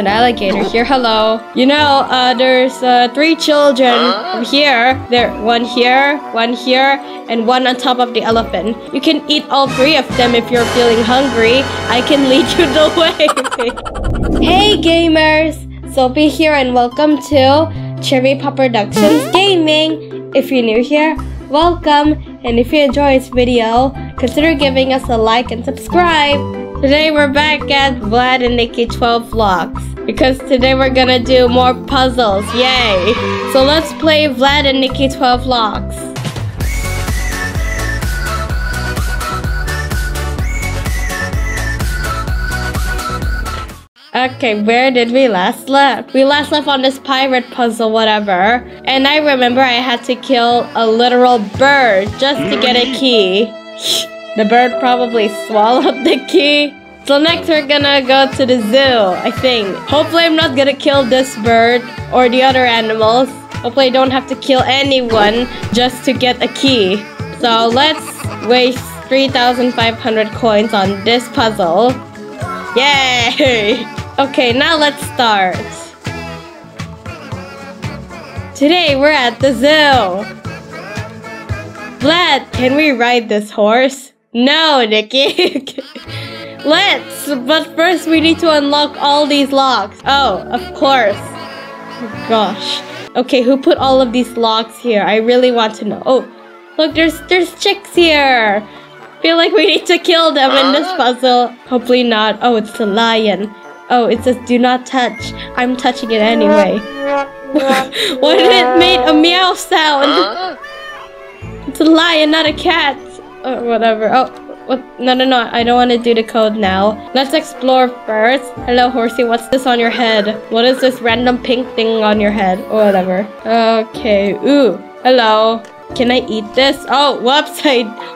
an alligator here. Hello. You know, there's 3 children here. There, one here, and one on top of the elephant. You can eat all 3 of them if you're feeling hungry. I can lead you the way. Hey gamers, Sophie here, and welcome to Cherry Pop Productions Gaming. If you're new here, welcome, and if you enjoy this video, consider giving us a like and subscribe. Today we're back at Vlad and Niki 12 Locks, because today we're gonna do more puzzles, yay! So let's play Vlad and Niki 12 Locks. Okay, where did we last left? We last left on this pirate puzzle, whatever. And I remember I had to kill a literal bird just to get a key. The bird probably swallowed the key. So next we're gonna go to the zoo, I think. Hopefully I'm not gonna kill this bird or the other animals. Hopefully I don't have to kill anyone just to get a key. So let's waste 3,500 coins on this puzzle. Yay! Okay, now let's start. Today we're at the zoo. Vlad, can we ride this horse? No, Niki. Let's, but first we need to unlock all these locks. Oh, of course. Oh, gosh. Okay, who put all of these locks here? I really want to know. Oh, look, there's chicks here. Feel like we need to kill them in this puzzle. Hopefully not. Oh, it's a lion. Oh, it says do not touch. I'm touching it anyway. Why did it make a meow sound? It's a lion, not a cat. Oh, whatever. Oh, what? No. I don't want to do the code now. Let's explore first. Hello, horsey. What's this on your head? What is this random pink thing on your head? Or whatever. Okay. Ooh. Hello. Can I eat this? Oh, whoops.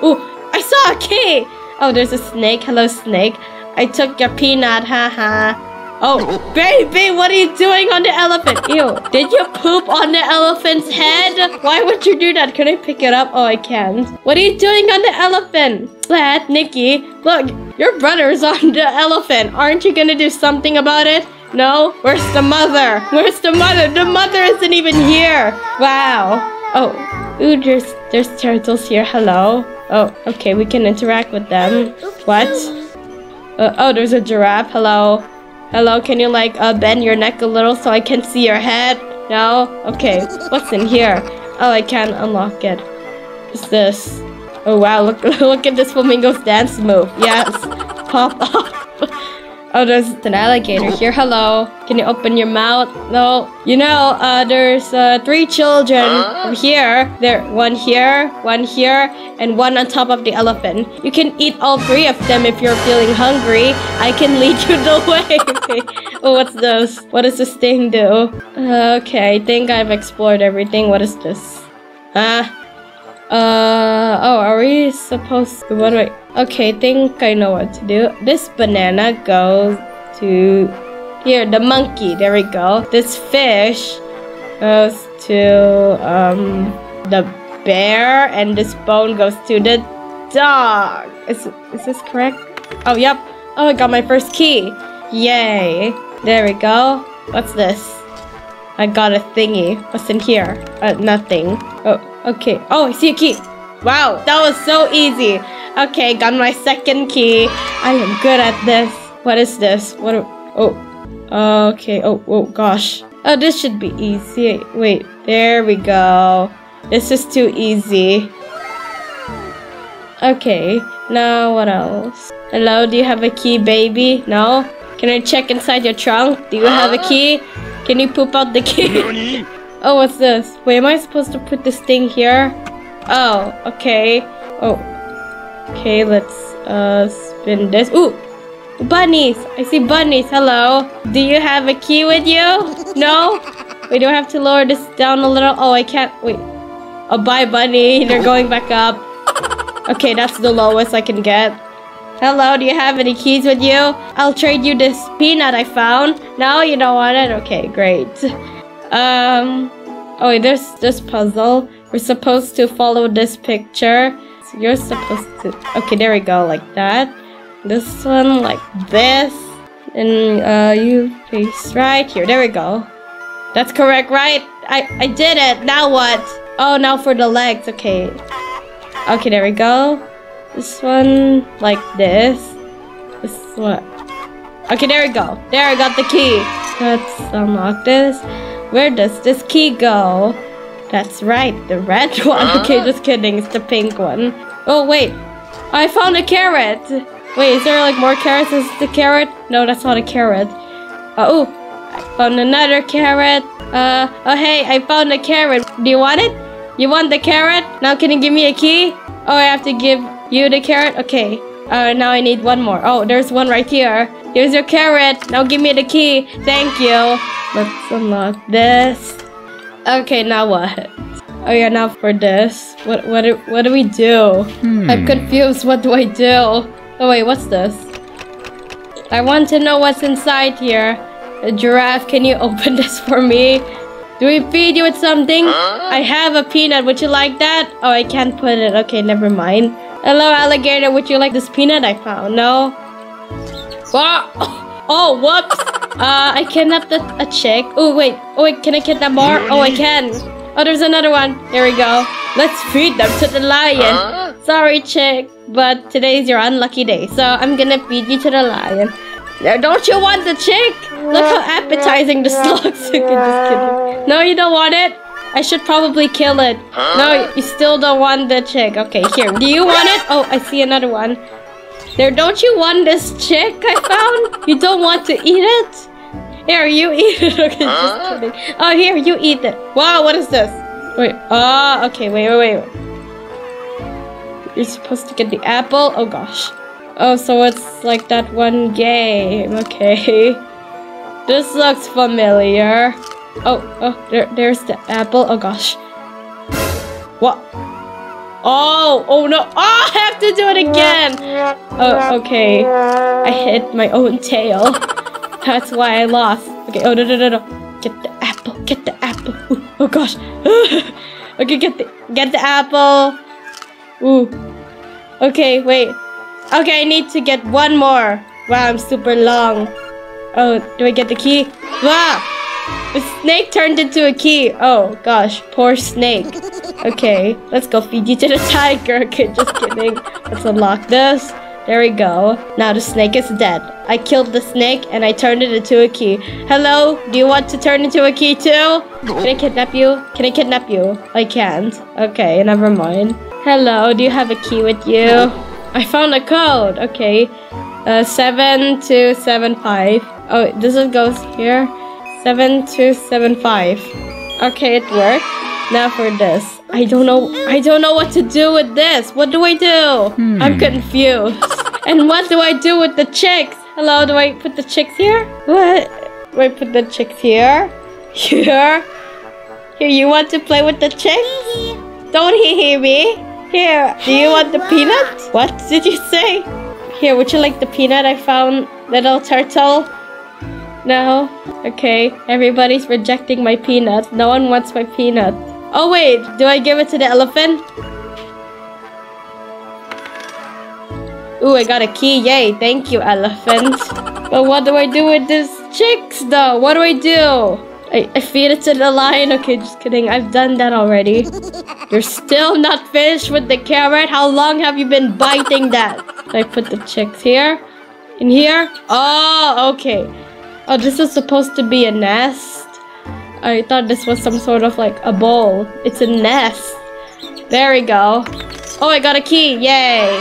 Ooh. I saw a key. Oh, there's a snake. Hello, snake. I took your peanut. Haha. Oh, baby, what are you doing on the elephant? Ew. Did you poop on the elephant's head? Why would you do that? Can I pick it up? Oh, I can't. What are you doing on the elephant? Vlad, Niki, look, your brother's on the elephant. Aren't you gonna do something about it? No? Where's the mother? Where's the mother? The mother isn't even here. Wow. Oh, ooh, there's turtles here. Hello. Oh, okay, we can interact with them. What? Oh, there's a giraffe. Hello. Hello, can you like bend your neck a little so I can see your head? No? Okay, what's in here? Oh, I can't unlock it. What's this? Oh wow, look at this flamingo's dance move. Yes, pop up. Oh, there's an alligator here. Hello, can you open your mouth? No. You know, there's 3 children here. There, one here, and one on top of the elephant. You can eat all 3 of them if you're feeling hungry. I can lead you the way. Oh, what's this? What does this thing do? Okay, I think I've explored everything. What is this? Oh, are we supposed to? What do I? Okay, I think I know what to do. This banana goes to here, the monkey. There we go. This fish goes to the bear, and this bone goes to the dog. Is this correct? Oh, yep. Oh, I got my first key. Yay! There we go. What's this? I got a thingy. What's in here? Nothing. Oh. Okay. Oh, I see a key. Wow, that was so easy. Okay, got my second key. I am good at this. What is this? Oh, okay. Oh, gosh. Oh, this should be easy. Wait, there we go. This is too easy. Okay, now what else? Hello, do you have a key, baby? No? Can I check inside your trunk? Do you have a key? Can you poop out the key? Oh, what's this? Wait, am I supposed to put this thing here? Oh, okay. Oh, okay, let's spin this. Ooh, bunnies. I see bunnies. Hello. Do you have a key with you? No? Wait, do I have to lower this down a little? Oh, I can't. Wait. Oh, bye, bunny. They're going back up. Okay, that's the lowest I can get. Hello, do you have any keys with you? I'll trade you this peanut I found. No, you don't want it? Okay, great. Oh wait, there's this puzzle. We're supposed to follow this picture. So you're supposed to... Okay, there we go, like that. This one, like this. and you paste right here. There we go. That's correct, right? I did it. Now what? Oh, now for the legs. Okay. Okay, there we go. This one like this. This one. Okay, there we go. There, I got the key. Let's unlock this. Where does this key go? That's right, the red one. Okay, just kidding. It's the pink one. Oh, wait. I found a carrot. Wait, is there like more carrots? Is this the carrot? No, that's not a carrot. Oh, I found another carrot. Oh, hey, I found a carrot. Do you want it? You want the carrot? Now can you give me a key? Oh, I have to give you the carrot? Okay. Now I need one more. Oh, there's one right here. Here's your carrot. Now give me the key. Thank you. Let's unlock this. Okay, now what? Oh yeah, now for this. What do we do? I'm confused. What do I do? Oh wait, what's this? I want to know what's inside here. A giraffe, can you open this for me? Do we feed you with something? I have a peanut. Would you like that? Oh, I can't put it. Okay, never mind. Hello, alligator. Would you like this peanut I found? No. What? Oh, whoops. I kidnapped a chick. Oh, wait. Oh, wait. Can I kidnap more? Oh, I can. Oh, there's another one. There we go. Let's feed them to the lion. Sorry, chick, but today's your unlucky day, so I'm gonna feed you to the lion. Don't you want the chick? Look how appetizing this looks. Okay, just kidding. No, you don't want it? I should probably kill it. No, you still don't want the chick. Okay, here. Do you want it? Oh, I see another one. There, don't you want this chick I found? You don't want to eat it? Here, you eat it. Okay, just kidding. Oh, here, you eat it. Wow, what is this? Wait, okay, wait. You're supposed to get the apple? Oh, gosh. Oh, so it's like that one game. Okay. This looks familiar. Oh, there's the apple. Oh gosh. What? Oh no. Oh, I have to do it again. Oh, okay. I hit my own tail. That's why I lost. Okay. Oh, no. Get the apple. Get the apple. Ooh, oh gosh. Okay, get the apple. Ooh. Okay, wait. Okay, I need to get one more. Wow, I'm super long. Oh, do I get the key? Wow. The snake turned into a key. Oh, gosh. Poor snake. Okay, let's go feed you to the tiger. Okay, just kidding. Let's unlock this. There we go. Now the snake is dead. I killed the snake and I turned it into a key. Hello? Do you want to turn into a key too? Can I kidnap you? Can I kidnap you? I can't. Okay, never mind. Hello, do you have a key with you? I found a code. Okay. 7275. Oh, this one goes here. 7275. Okay, it worked. Now for this. I don't know what to do with this. What do I do? I'm confused. And what do I do with the chicks? Hello, do I put the chicks here? What? Do I put the chicks here? Here? Here, you want to play with the chicks? Don't hee-hee me. Here, do you want the peanut? What did you say? Here, would you like the peanut I found, little turtle? No? Okay, everybody's rejecting my peanut. No one wants my peanut. Oh wait, do I give it to the elephant? Ooh, I got a key. Yay, thank you, elephant. But what do I do with these chicks though? What do I do? I feed it to the lion. Okay, just kidding. I've done that already. You're still not finished with the carrot? How long have you been biting that? I put the chicks here. In here? Oh, okay. Oh, this is supposed to be a nest. I thought this was some sort of like a bowl. It's a nest. There we go. Oh, I got a key. Yay.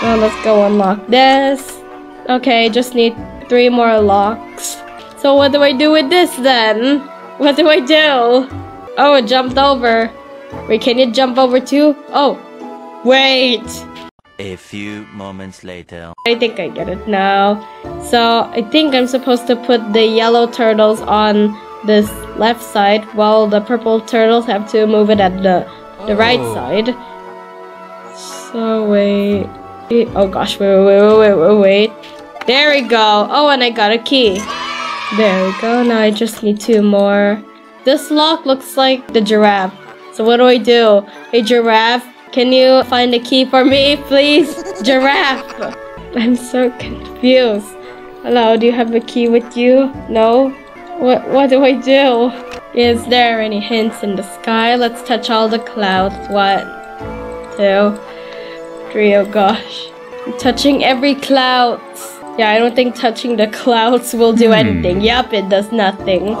Now let's go unlock this. Okay, just need 3 more locks. So what do I do with this then? What do I do? Oh, it jumped over. Wait, can you jump over too? Oh, wait. A few moments later. I think I get it now. So I think I'm supposed to put the yellow turtles on this left side while the purple turtles have to move it at the right side. So wait. Oh gosh, wait. There we go. Oh, and I got a key. There we go, now I just need 2 more. This lock looks like the giraffe. So what do I do? Hey giraffe, can you find a key for me, please? Giraffe! I'm so confused. Hello, do you have a key with you? No? What do I do? Is there any hints in the sky? Let's touch all the clouds. 1, 2, 3, oh gosh. I'm touching every cloud. Yeah, I don't think touching the clouds will do anything. Yup, it does nothing.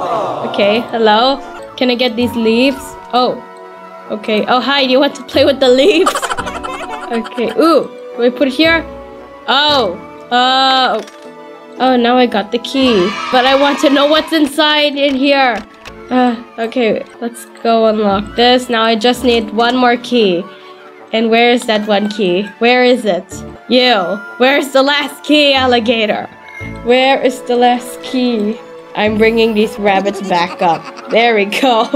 Okay, hello? Can I get these leaves? Oh. Okay. Oh, hi, do you want to play with the leaves? Okay. Ooh, do I put it here? Oh. Oh, now I got the key. But I want to know what's inside in here. Okay, let's go unlock this. Now I just need one more key. And where is that one key? Where is it? You! Where's the last key, alligator? Where is the last key? I'm bringing these rabbits back up. There we go.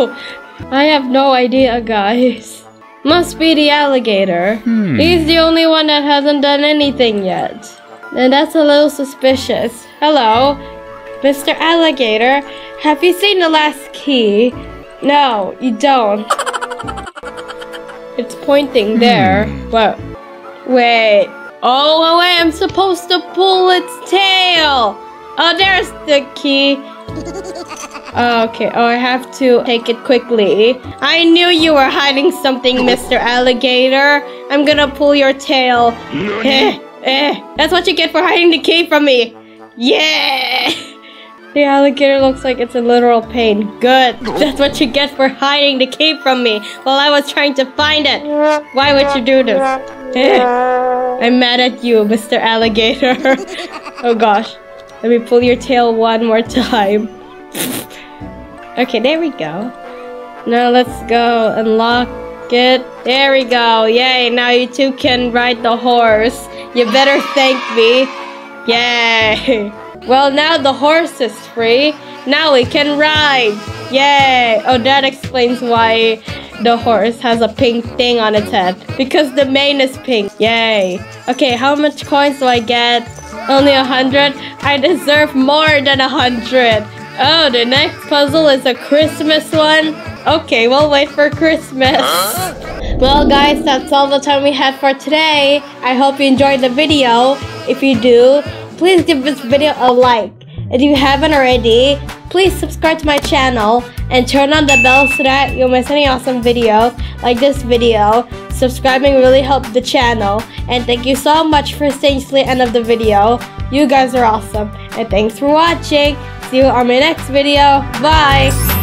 I have no idea, guys. Must be the alligator. He's the only one that hasn't done anything yet. And that's a little suspicious. Hello? Mr. Alligator, have you seen the last key? No, you don't. It's pointing there. What? Wait. Oh, wait, I'm supposed to pull its tail. Oh, there's the key. Okay, oh, I have to take it quickly. I knew you were hiding something, Mr. Alligator. I'm gonna pull your tail. That's what you get for hiding the key from me. Yeah! The alligator looks like it's in literal pain. Good. That's what you get for hiding the key from me while I was trying to find it. Why would you do this? I'm mad at you, Mr. Alligator. Oh gosh. Let me pull your tail one more time. Okay, there we go. Now let's go unlock it. There we go. Yay, now you two can ride the horse. You better thank me. Yay! Well, now the horse is free. Now we can ride. Yay! Oh, that explains why the horse has a pink thing on its head. Because the mane is pink. Yay! Okay, how much coins do I get? Only 100? I deserve more than 100. Oh, the next puzzle is a Christmas one. Okay, we'll wait for Christmas. Well, guys, that's all the time we had for today. I hope you enjoyed the video. If you do, please give this video a like. If you haven't already, please subscribe to my channel and turn on the bell so that you'll miss any awesome videos like this video. Subscribing really helps the channel. And thank you so much for staying till the end of the video. You guys are awesome. And thanks for watching. See you on my next video. Bye!